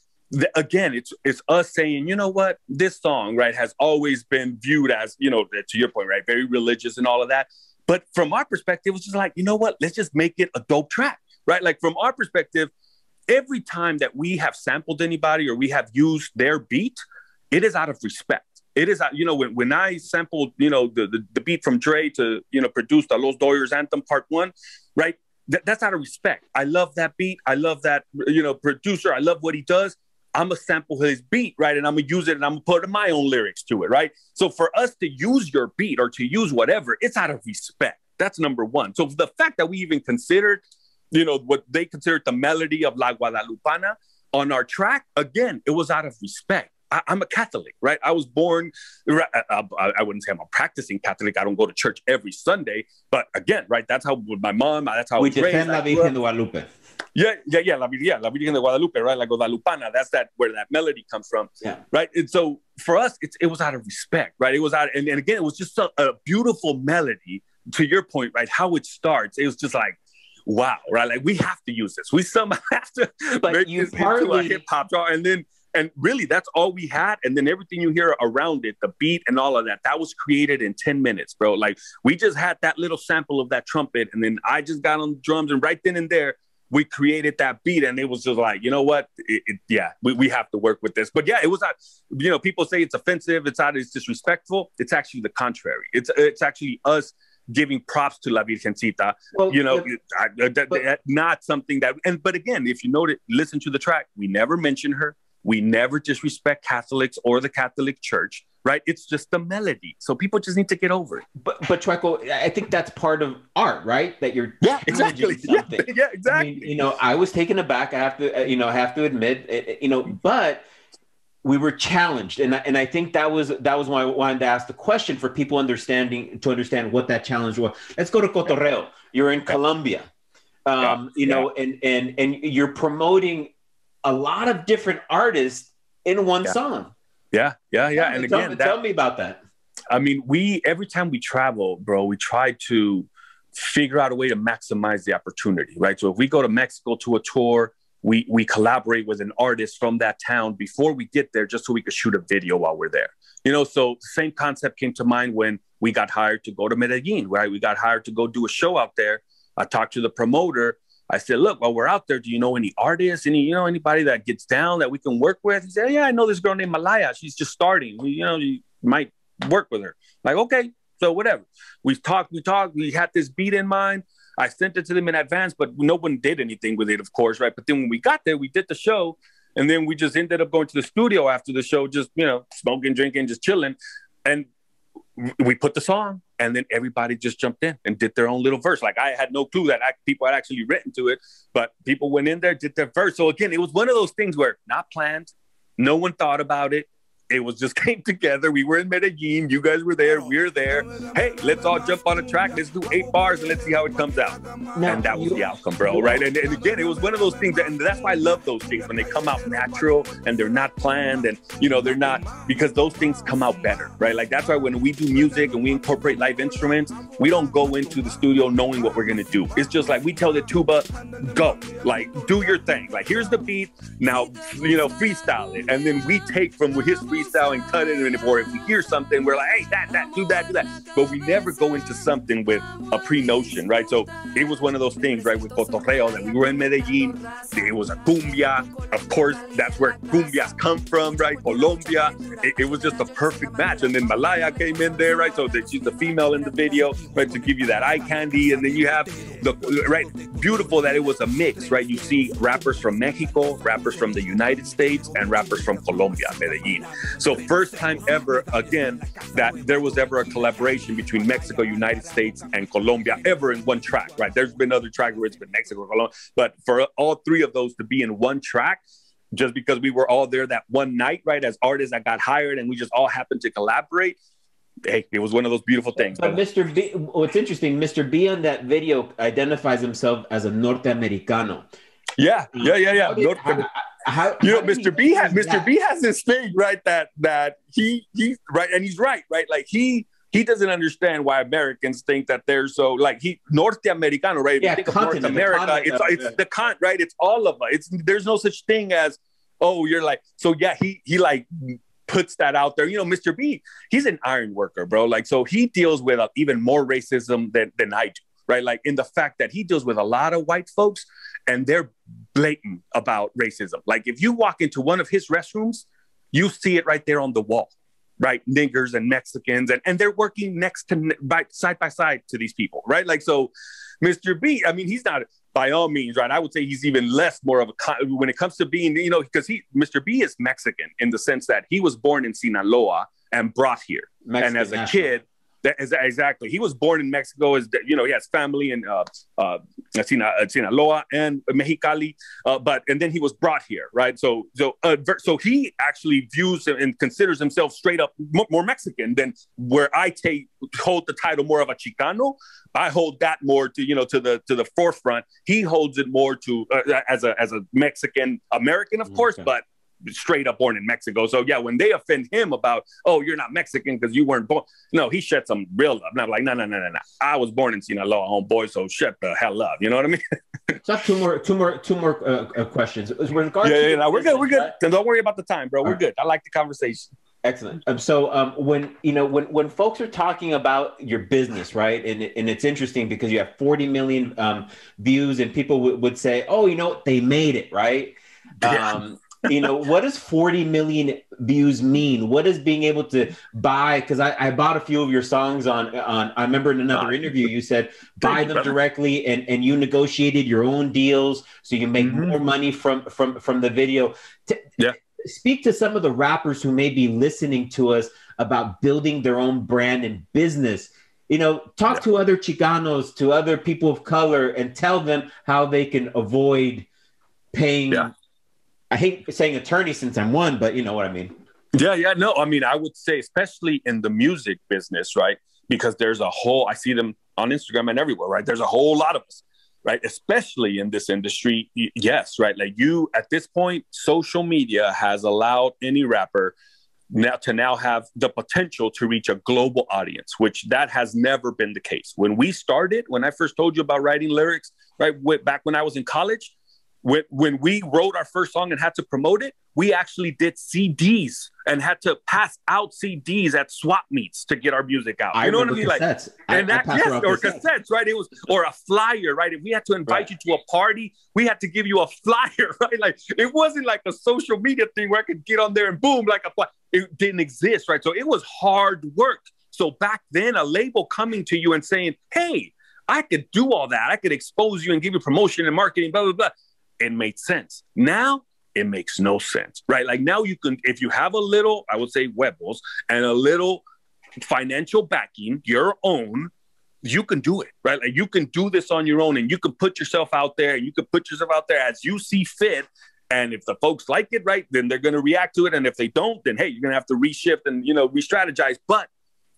again, it's it's us saying, you know what, this song, right, has always been viewed as, you know, to your point, right, very religious and all of that. But from our perspective, it was just like, you know what, let's just make it a dope track, right? Like from our perspective, every time that we have sampled anybody or we have used their beat, it is out of respect. It is, you know, when, when I sampled, you know, the, the, the beat from Dre to, you know, produce the Los Doyers Anthem Part One, right? Th- that's out of respect. I love that beat. I love that, you know, producer. I love what he does. I'm going to sample his beat, right? And I'm going to use it and I'm going to put my own lyrics to it, right? So for us to use your beat or to use whatever, it's out of respect. That's number one. So the fact that we even considered, you know, what they considered the melody of La Guadalupana on our track, again, it was out of respect. I, I'm a Catholic, right? I was born, I, I, I wouldn't say I'm a practicing Catholic. I don't go to church every Sunday. But again, right, that's how with my mom, that's how we defend La Virgen de Guadalupe. Yeah, yeah, yeah, La Virgen, yeah, La Virgen de Guadalupe, right? La Guadalupana, that's that where that melody comes from, yeah. Right? And so for us, it's, it was out of respect, right? It was out, and, and again, it was just a, a beautiful melody, to your point, right? How it starts, it was just like, wow, right? Like, we have to use this. We somehow have to but make you this partly... into a hip-hop genre, and then, and really, that's all we had. And then everything you hear around it, the beat and all of that, that was created in ten minutes, bro. Like, we just had that little sample of that trumpet, and then I just got on the drums, and right then and there, we created that beat, and it was just like, you know what? It, it, yeah, we, we have to work with this. But yeah, it was not, you know, people say it's offensive, it's not, it's disrespectful. It's actually the contrary. It's it's actually us giving props to La Virgencita, well, you know, yeah, I, I, that, but, that, not something that, and but again, if you notice, listen to the track, we never mention her. We never disrespect Catholics or the Catholic Church, right? It's just the melody. So people just need to get over it. But, but Chueco, I think that's part of art, right? That you're yeah, exactly. something. Yeah, yeah, exactly. I mean, you know, I was taken aback. I have to, you know, I have to admit, it, you know, but we were challenged, and and I think that was that was why I wanted to ask the question for people understanding to understand what that challenge was. Let's go to Cotorreo. You're in yeah. Colombia, um, yeah. you know, yeah. and and and you're promoting a lot of different artists in one yeah. song. Yeah, yeah, yeah. Tell and me, again, tell, that, tell me about that. I mean, we, every time we travel, bro, we try to figure out a way to maximize the opportunity, right? So if we go to Mexico to a tour, we, we collaborate with an artist from that town before we get there, just so we could shoot a video while we're there. You know, so same concept came to mind when we got hired to go to Medellin, right? We got hired to go do a show out there. I talked to the promoter. I said, look, while we're out there, do you know any artists? Any, you know, anybody that gets down that we can work with? He said, yeah, I know this girl named Malaya. She's just starting. We, you know, you might work with her. Like, okay, so whatever. We talked, we talked, we had this beat in mind. I sent it to them in advance, but no one did anything with it, of course, right? But then when we got there, we did the show, and then we just ended up going to the studio after the show, just, you know, smoking, drinking, just chilling. And we put the song. And then everybody just jumped in and did their own little verse. Like, I had no clue that I, people had actually written to it, but people went in there, did their verse. So again, it was one of those things where not planned. No one thought about it. It was just came together. We were in Medellin. You guys were there. We were there. Hey, let's all jump on a track. Let's do eight bars and let's see how it comes out. Now, and that was the outcome, bro, right? And, and again, it was one of those things. That, and that's why I love those things, when they come out natural and they're not planned, and, you know, they're not, because those things come out better, right? Like, that's why when we do music and we incorporate live instruments, we don't go into the studio knowing what we're going to do. It's just like we tell the tuba, go, like, do your thing. Like, here's the beat. Now, you know, freestyle it. And then we take from his freestyle and cut it, and if, or if we hear something, we're like, hey, that, that, do that, do that. But we never go into something with a pre-notion, right? So it was one of those things, right, with Cotorreo, that we were in Medellin. It was a cumbia. Of course, that's where cumbias come from, right? Colombia. It, it was just a perfect match. And then Malaya came in there, right? So that she's the female in the video, right, to give you that eye candy. And then you have the, right, beautiful that it was a mix, right? You see rappers from Mexico, rappers from the United States, and rappers from Colombia, Medellin. So first time ever, again, that there was ever a collaboration between Mexico, United States, and Colombia ever in one track, right? There's been other tracks where it's been Mexico, Colombia, but for all three of those to be in one track, just because we were all there that one night, right, as artists that got hired, and we just all happened to collaborate, hey, it was one of those beautiful things. But Mister B, what's interesting, Mister B on that video identifies himself as a Norteamericano. Yeah, yeah, yeah, yeah. Norte- I- How, you know, Mister B has Mister that? B has this thing, right? That that he he right, and he's right, right? Like he he doesn't understand why Americans think that they're so, like, he Norteamericano, right? If yeah, you think of North America, it's of it's it. the con right. It's all of us. It's there's no such thing as, oh, you're like, so yeah. He he like puts that out there. You know, Mister B, he's an iron worker, bro. Like, so he deals with uh, even more racism than than I do, right? Like, in the fact that he deals with a lot of white folks, and they're blatant about racism. Like, if you walk into one of his restrooms, you see it right there on the wall, right? Niggers and Mexicans, and, and they're working next to, by, side by side to these people, right? Like, so Mister B, I mean, he's not, by all means, right? I would say he's even less more of a, when it comes to being, you know, because he, Mister B is Mexican in the sense that he was born in Sinaloa and brought here. Mexican, and as a national. kid, That is, exactly. He was born in Mexico. As you know, he has family in uh, uh, Sinaloa and Mexicali, uh, but and then he was brought here, right? So, so, uh, so he actually views and considers himself straight up more Mexican than where I take hold the title more of a Chicano. I hold that more to you know to the to the forefront. He holds it more to uh, as a as a Mexican American, of okay. course, but. Straight up born in Mexico. So yeah, when they offend him about, oh, you're not Mexican because you weren't born. No, he shut some real up. And I'm like, no, no, no, no, no. I was born in Sinaloa, homeboy, so shut the hell up. You know what I mean? So two more, two more, two more uh, questions. Yeah, yeah, no, we're good, we're good. Right? Don't worry about the time, bro. We're All good. Right. I like the conversation. Excellent. Um, so um, when, you know, when, when folks are talking about your business, right, and, and it's interesting because you have forty million um, views and people w- would say, oh, you know, they made it, right? Um, you know, what does forty million views mean? What is being able to buy? Because I, I bought a few of your songs on, on, I remember in another interview, you said buy them directly and, and you negotiated your own deals so you can make mm-hmm. more money from, from, from the video. T- yeah. Speak to some of the rappers who may be listening to us about building their own brand and business. You know, talk yeah. to other Chicanos, to other people of color, and tell them how they can avoid paying. Yeah. I hate saying attorney since I'm one, but you know what I mean. Yeah, yeah, no, I mean, I would say, especially in the music business, right? Because there's a whole, I see them on Instagram and everywhere, right? There's a whole lot of us. Right. Especially in this industry. Y- yes. Right. Like you at this point, social media has allowed any rapper now to now have the potential to reach a global audience, which that has never been the case. When we started, when I first told you about writing lyrics, right, wh- back when I was in college, wh- when we wrote our first song and had to promote it, we actually did C Ds and had to pass out C Ds at swap meets to get our music out. You know what I mean? Like, and that, yes, or cassettes, right? It was, or a flyer, right? If we had to invite you to a party, we had to give you a flyer, right? Like, it wasn't like a social media thing where I could get on there and boom, like a flyer. It didn't exist, right? So it was hard work. So back then, a label coming to you and saying, hey, I could do all that. I could expose you and give you promotion and marketing, blah, blah, blah. It made sense. Now, it makes no sense, right? Like now you can, if you have a little, I would say huevos and a little financial backing, your own, you can do it, right? Like you can do this on your own and you can put yourself out there and you can put yourself out there as you see fit. And if the folks like it, right, then they're going to react to it. And if they don't, then, hey, you're going to have to reshift and, you know, re-strategize. But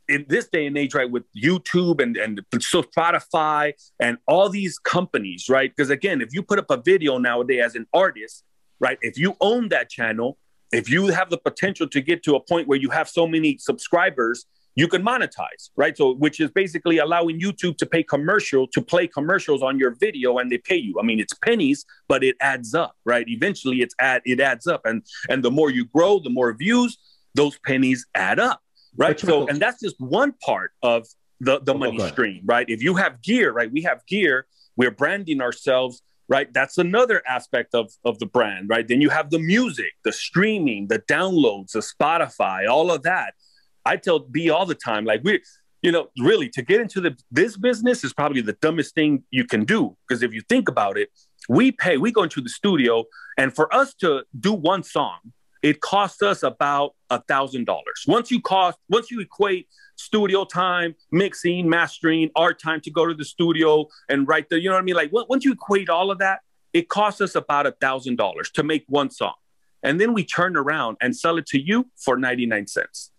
in this day and age, right, with YouTube and, and Spotify and all these companies, right? Because again, if you put up a video nowadays as an artist, right? If you own that channel, if you have the potential to get to a point where you have so many subscribers, you can monetize, right? So, which is basically allowing YouTube to pay commercial, to play commercials on your video and they pay you. I mean, it's pennies, but it adds up, right? Eventually it's add, it adds up. And, and the more you grow, the more views, those pennies add up, right? So, and that's just one part of the, the money oh, stream, right? If you have gear, right? We have gear, we're branding ourselves, right? That's another aspect of, of the brand, right? Then you have the music, the streaming, the downloads, the Spotify, all of that. I tell B all the time, like we, you know, really to get into the, this business is probably the dumbest thing you can do. Because if you think about it, we pay, we go into the studio and for us to do one song, it costs us about a thousand dollars. Once you cost, once you equate studio time, mixing, mastering, our time to go to the studio and write the, you know what I mean? Like once you equate all of that, it costs us about a thousand dollars to make one song. And then we turn around and sell it to you for ninety-nine cents.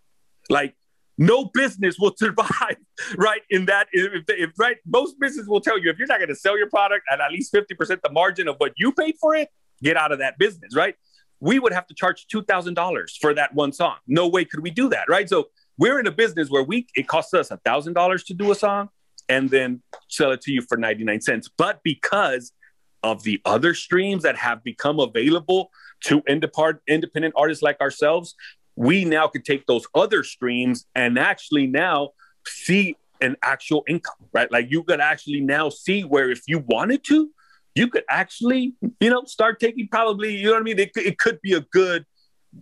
Like no business will survive, right? In that, if, if right, most business will tell you, if you're not going to sell your product at at least fifty percent the margin of what you paid for it, get out of that business, right? We would have to charge two thousand dollars for that one song. No way could we do that, right? So we're in a business where we it costs us one thousand dollars to do a song and then sell it to you for ninety-nine cents. But because of the other streams that have become available to independent artists like ourselves, we now can take those other streams and actually now see an actual income, right? Like you could actually now see where if you wanted to, you could actually, you know, start taking probably, you know what I mean? It, it could be a good,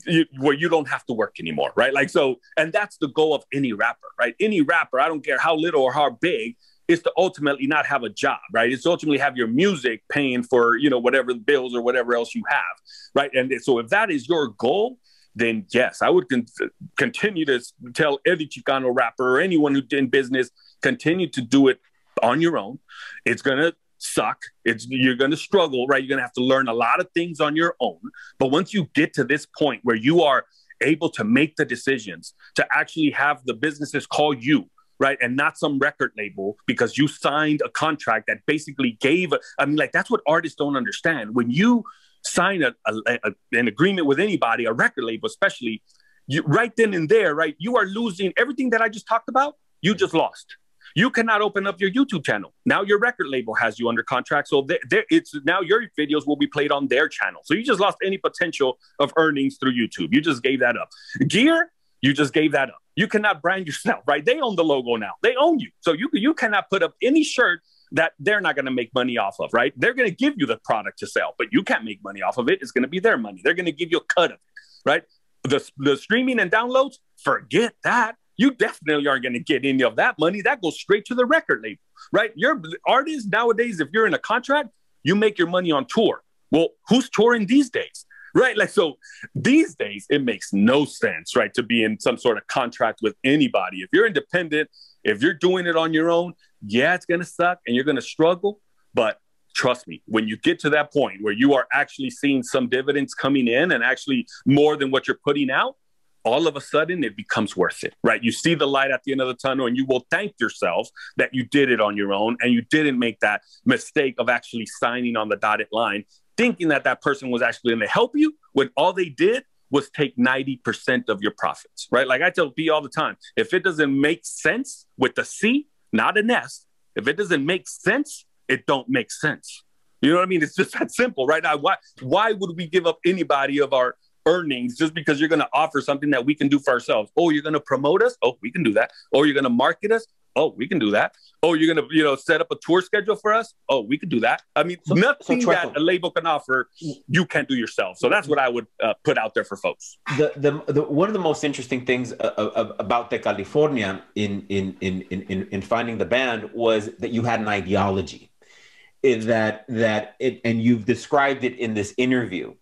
You, where you don't have to work anymore, right? Like, so, and that's the goal of any rapper, right? Any rapper, I don't care how little or how big, is to ultimately not have a job, right? It's ultimately have your music paying for, you know, whatever bills or whatever else you have, right? And so if that is your goal, then yes, I would con- continue to tell every Chicano rapper or anyone who's in business, continue to do it on your own. It's going to suck. It's you're going to struggle, right? You're going to have to learn a lot of things on your own. But once you get to this point where you are able to make the decisions to actually have the businesses call you, right? And not some record label because you signed a contract that basically gave, a, I mean, like that's what artists don't understand. When you sign a, a, a, an agreement with anybody, a record label, especially you, right then and there, right? You are losing everything that I just talked about. You just lost. You cannot open up your YouTube channel. Now your record label has you under contract. So they, they, it's now your videos will be played on their channel. So you just lost any potential of earnings through YouTube. You just gave that up. Gear, You just gave that up. You cannot brand yourself, right? They own the logo now. They own you. So you you cannot put up any shirt that they're not going to make money off of, right? They're going to give you the product to sell, but you can't make money off of it. It's going to be their money. They're going to give you a cut of it, right? The, the streaming and downloads, forget that. You definitely aren't going to get any of that money. That goes straight to the record label, right? Your artists nowadays, if you're in a contract, you make your money on tour. Well, who's touring these days, right? Like, so these days, it makes no sense, right, to be in some sort of contract with anybody. If you're independent, if you're doing it on your own, yeah, it's going to suck and you're going to struggle. But trust me, when you get to that point where you are actually seeing some dividends coming in and actually more than what you're putting out, all of a sudden it becomes worth it, right? You see the light at the end of the tunnel and you will thank yourself that you did it on your own and you didn't make that mistake of actually signing on the dotted line, thinking that that person was actually going to help you when all they did was take ninety percent of your profits, right? Like I tell B all the time, if it doesn't make sense with the C, not an S, if it doesn't make sense, it don't make sense. You know what I mean? It's just that simple, right? Now, why, why would we give up anybody of our earnings just because you're going to offer something that we can do for ourselves? Oh, you're going to promote us? Oh, we can do that. Oh, you're going to market us? Oh, we can do that. Oh, you're going to, you know, set up a tour schedule for us? Oh, we can do that. I mean, so, nothing so that a label can offer, you can't do yourself. So that's what I would uh, put out there for folks. The, the, the one of the most interesting things uh, uh, about De California in, in, in, in, in finding the band was that you had an ideology in that, that it, and you've described it in this interview.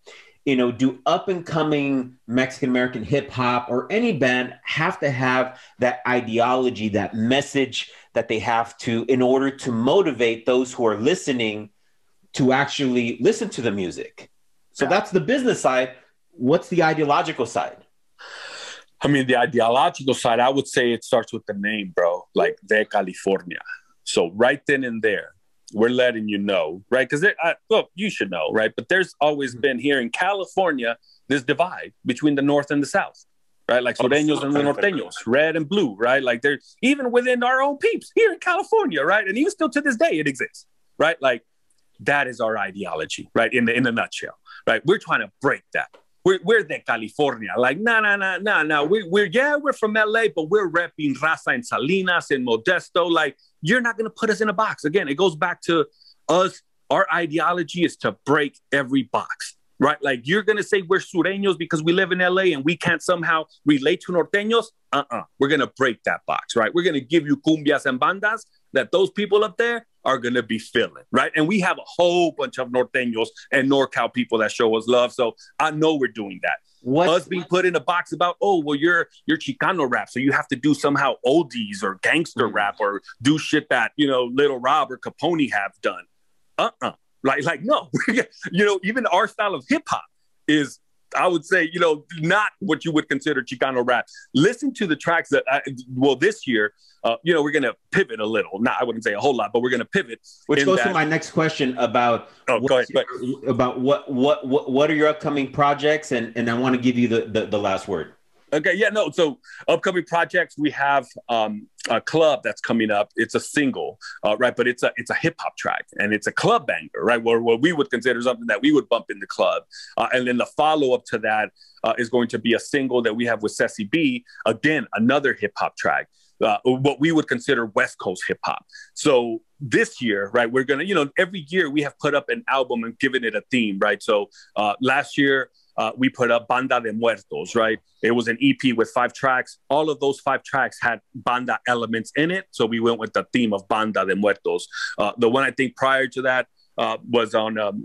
You know, do up and coming Mexican-American hip hop or any band have to have that ideology, that message that they have to, in order to motivate those who are listening to actually listen to the music? So yeah, that's the business side. What's the ideological side? I mean, the ideological side, I would say it starts with the name, bro, like De California. So right then and there, we're letting you know, right? Because, well, you should know, right? But there's always been here in California this divide between the North and the South, right? Like Sureños and the Norteños, red and blue, right? Like they're even within our own peeps here in California, right? And even still to this day, it exists, right? Like that is our ideology, right? In the in a nutshell, right? We're trying to break that. We're, we're De California. Like, no, no, no, no, no. We, we're, yeah, we're from L A, but we're repping Raza and Salinas and Modesto. Like, you're not going to put us in a box. Again, it goes back to us. Our ideology is to break every box, right? Like, you're going to say we're Sureños because we live in L A and we can't somehow relate to Norteños. Uh-uh. We're going to break that box, right? We're going to give you cumbias and bandas that those people up there are going to be feeling, right? And we have a whole bunch of Norteños and NorCal people that show us love. So I know we're doing that. What's, us being put in a box about, oh, well, you're you're Chicano rap, so you have to do somehow oldies or gangster rap or do shit that, you know, Little Rob or Capone have done. Uh-uh. Like, like no. You know, even our style of hip-hop is, I would say, you know, not what you would consider Chicano rap. Listen to the tracks that, I, well, this year, uh, you know, we're going to pivot a little. Nah, I wouldn't say a whole lot, but we're going to pivot. Which goes that... to my next question about, oh, go ahead, go ahead. about what, what, what, what are your upcoming projects? And, and I want to give you the, the, the last word. Okay, yeah, no, so upcoming projects, we have um, a club that's coming up. It's a single, uh, right? But it's a it's a hip-hop track, and it's a club banger, right? What, what we would consider something that we would bump in the club. Uh, and then the follow-up to that uh, is going to be a single that we have with Ceci B. Again, another hip-hop track, uh, what we would consider West Coast hip-hop. So this year, right, we're going to, you know, every year we have put up an album and given it a theme, right? So uh, last year, Uh, we put up Banda de Muertos, right? It was an E P with five tracks. All of those five tracks had banda elements in it. So we went with the theme of Banda de Muertos. Uh, the one I think prior to that uh, was on, um,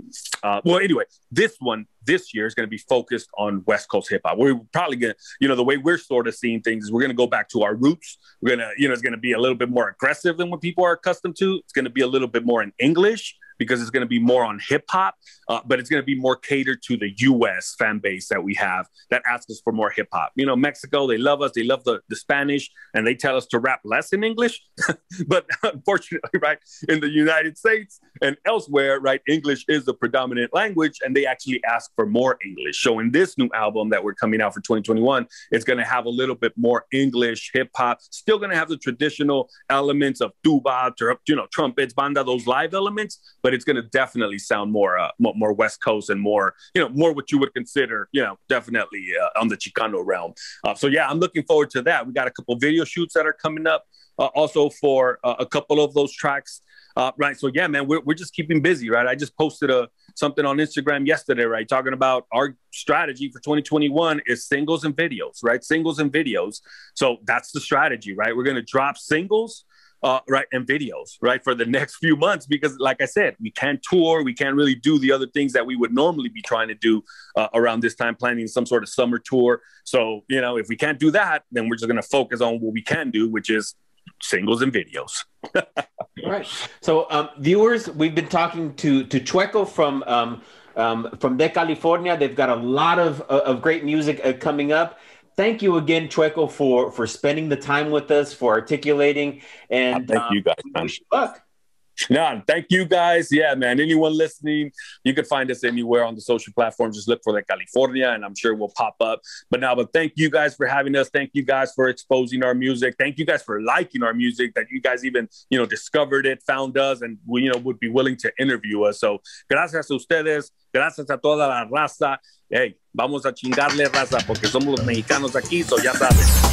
uh, well, anyway, this one this year is going to be focused on West Coast hip hop. We're probably going to, you know, the way we're sort of seeing things is we're going to go back to our roots. We're going to, you know, it's going to be a little bit more aggressive than what people are accustomed to. It's going to be a little bit more in English, because it's going to be more on hip hop, uh, but it's going to be more catered to the U S fan base that we have that asks us for more hip hop. You know, Mexico, they love us. They love the, the Spanish, and they tell us to rap less in English. But unfortunately, right, in the United States, And elsewhere, right, English is the predominant language, and they actually ask for more English. So in this new album that we're coming out for twenty twenty-one, it's going to have a little bit more English hip-hop, still going to have the traditional elements of tuba, you know, trumpets, banda, those live elements, but it's going to definitely sound more uh, more West Coast and more, you know, more what you would consider, you know, definitely uh, on the Chicano realm. Uh, so, yeah, I'm looking forward to that. We got a couple video shoots that are coming up uh, also for uh, a couple of those tracks. Uh, right. So, yeah, man, we're, we're just keeping busy. Right. I just posted a something on Instagram yesterday. Right. Talking about our strategy for twenty twenty-one is singles and videos. Right. Singles and videos. So that's the strategy. Right. We're going to drop singles. Uh, right. And videos. Right. For the next few months, because like I said, we can't tour. We can't really do the other things that we would normally be trying to do uh, around this time, planning some sort of summer tour. So, you know, if we can't do that, then we're just going to focus on what we can do, which is singles and videos. All right. So um, viewers, we've been talking to to Chueco from um, um, from De California. They've got a lot of of great music uh, coming up. Thank you again, Chueco, for for spending the time with us, for articulating, and thank um, you guys. Man. Wish you luck. No, thank you guys. Yeah, man. Anyone listening, you can find us anywhere on the social platforms. Just look for De California, and I'm sure we'll pop up. But now, but thank you guys for having us. Thank you guys for exposing our music. Thank you guys for liking our music. That you guys even, you know, discovered it, found us, and we, you know, would be willing to interview us. So, gracias a ustedes. Gracias a toda la raza. Hey, vamos a chingarle raza porque somos los mexicanos aquí. So ya sabes.